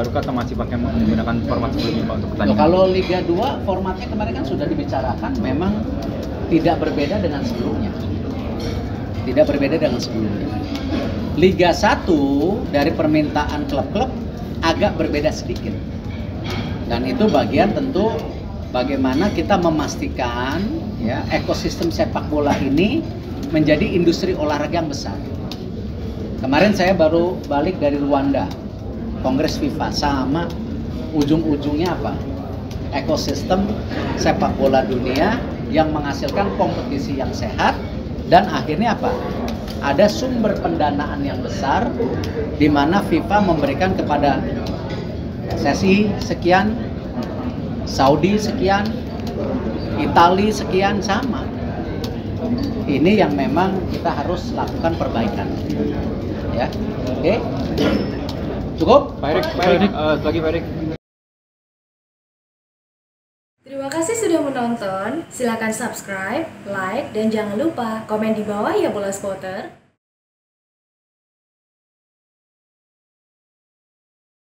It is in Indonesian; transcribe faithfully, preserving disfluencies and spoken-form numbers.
baru atau masih pakai menggunakan format sebelumnya Pak untuk pertandingan? Kalau Liga dua formatnya kemarin kan sudah dibicarakan, memang tidak berbeda dengan sebelumnya. Tidak berbeda dengan sebelumnya. Liga satu dari permintaan klub-klub agak berbeda sedikit. Dan itu bagian tentu bagaimana kita memastikan ya ekosistem sepak bola ini menjadi industri olahraga yang besar. Kemarin saya baru balik dari Rwanda, Kongres FIFA, sama ujung-ujungnya apa? Ekosistem sepak bola dunia yang menghasilkan kompetisi yang sehat dan akhirnya apa? Ada sumber pendanaan yang besar di mana FIFA memberikan kepada sesi sekian, Saudi sekian, Italia sekian, sama. Ini yang memang kita harus lakukan perbaikan. Ya, oke, okay. Cukup. Pak Erik, Pak Erik, uh, lagi Pak Erik. Terima kasih sudah menonton. Silakan subscribe, like, dan jangan lupa komen di bawah ya bola spotter.